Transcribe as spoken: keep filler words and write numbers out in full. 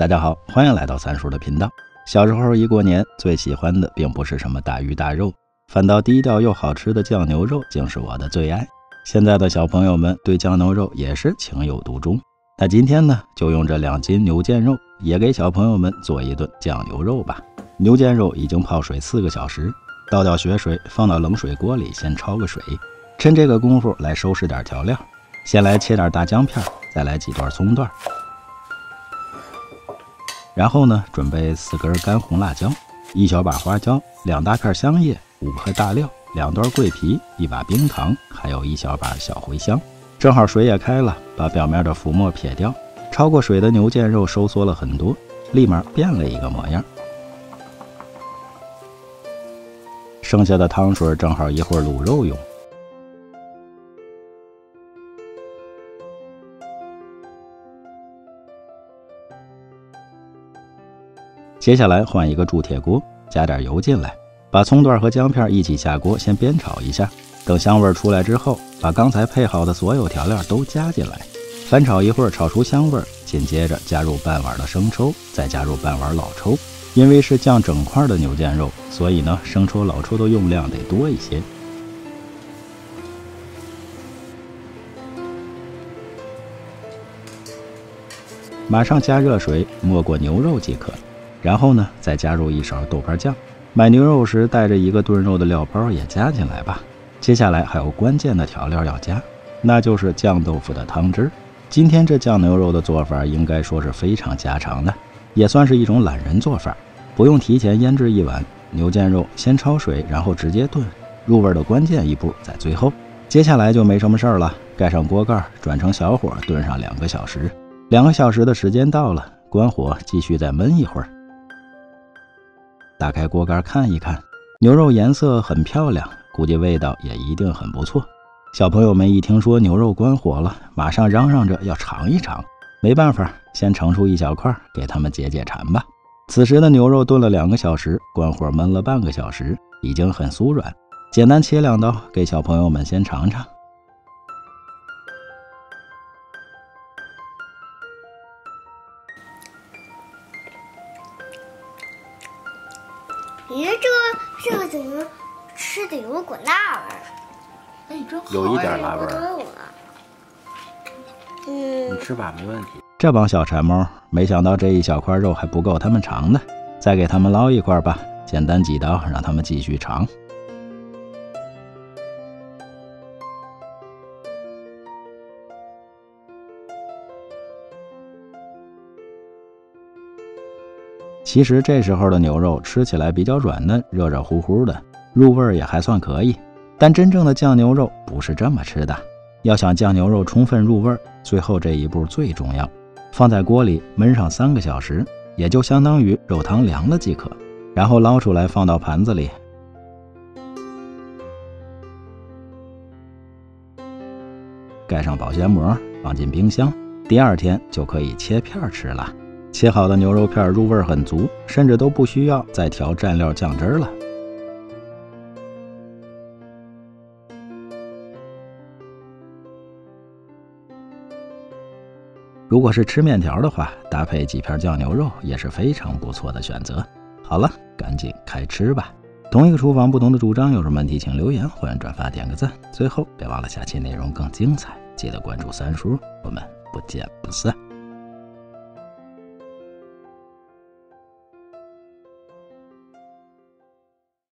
大家好，欢迎来到三叔的频道。小时候一过年，最喜欢的并不是什么大鱼大肉，反倒低调又好吃的酱牛肉竟是我的最爱。现在的小朋友们对酱牛肉也是情有独钟。那今天呢，就用这两斤牛腱肉，也给小朋友们做一顿酱牛肉吧。牛腱肉已经泡水四个小时，倒掉血水，放到冷水锅里先焯个水。趁这个功夫来收拾点调料，先来切点大姜片，再来几段葱段。然后呢，准备四根干红辣椒，一小把花椒，两大片香叶，五颗大料，两段桂皮，一把冰糖，还有一小把小茴香。正好水也开了，把表面的浮沫撇掉。焯过水的牛腱肉收缩了很多，立马变了一个模样。剩下的汤水正好一会儿卤肉用。接下来换一个铸铁锅，加点油进来，把葱段和姜片一起下锅，先煸炒一下。等香味出来之后，把刚才配好的所有调料都加进来，翻炒一会儿，炒出香味，紧接着加入半碗的生抽，再加入半碗老抽。因为是酱整块的牛腱肉，所以呢，生抽、老抽的用量得多一些。马上加热水，没过牛肉即可。然后呢，再加入一勺豆瓣酱。买牛肉时带着一个炖肉的料包也加进来吧。接下来还有关键的调料要加，那就是酱豆腐的汤汁。今天这酱牛肉的做法应该说是非常家常的，也算是一种懒人做法，不用提前腌制一碗。牛腱肉先焯水，然后直接炖，入味的关键一步在最后。接下来就没什么事儿了，盖上锅盖，转成小火炖上两个小时。两个小时的时间到了，关火，继续再焖一会儿。打开锅盖看一看，牛肉颜色很漂亮，估计味道也一定很不错。小朋友们一听说牛肉关火了，马上嚷嚷着要尝一尝。没办法，先盛出一小块给他们解解馋吧。此时的牛肉炖了两个小时，关火焖了半个小时，已经很酥软，简单切两刀给小朋友们先尝尝。咦，这个这个怎么吃的有股辣味儿？哎，真好，有一点辣味儿。嗯，你吃吧，没问题。这帮小馋猫，没想到这一小块肉还不够他们尝的，再给他们捞一块吧，简单几刀让他们继续尝。其实这时候的牛肉吃起来比较软嫩，热热乎乎的，入味也还算可以。但真正的酱牛肉不是这么吃的，要想酱牛肉充分入味，最后这一步最重要。放在锅里焖上三个小时，也就相当于肉汤凉了即可，然后捞出来放到盘子里。盖上保鲜膜，放进冰箱，第二天就可以切片吃了。切好的牛肉片入味很足，甚至都不需要再调蘸料酱汁了。如果是吃面条的话，搭配几片酱牛肉也是非常不错的选择。好了，赶紧开吃吧！同一个厨房，不同的主张，有什么问题请留言，欢迎转发点个赞。最后别忘了下期内容更精彩，记得关注三叔，我们不见不散。